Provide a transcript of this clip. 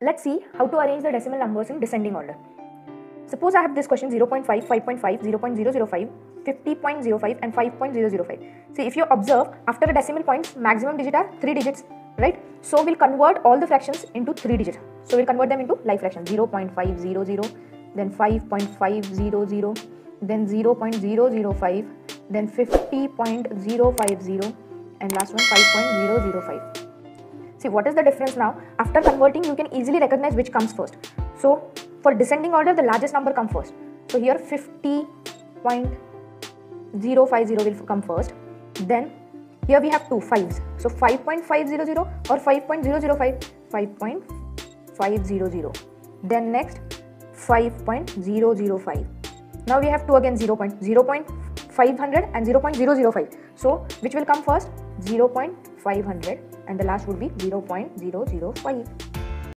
Let's see how to arrange the decimal numbers in descending order. Suppose I have this question 0.5, 5.5, 0.005, 50.05 and 5.005. See, if you observe, after the decimal points, maximum digit are 3 digits, right? So we'll convert all the fractions into 3 digits. So we'll convert them into like fractions 0.500, then 5.500, then 0.005, then 50.050 and last one 5.005. See, what is the difference now? After converting, you can easily recognize which comes first. So for descending order, the largest number comes first. So here 50.050 will come first. Then here we have two fives. So 5.500 or 5.005, 5.500. Then next 5.005. Now we have two again 0.500 and 0.005. So which will come first? 0.500 and the last would be 0.005.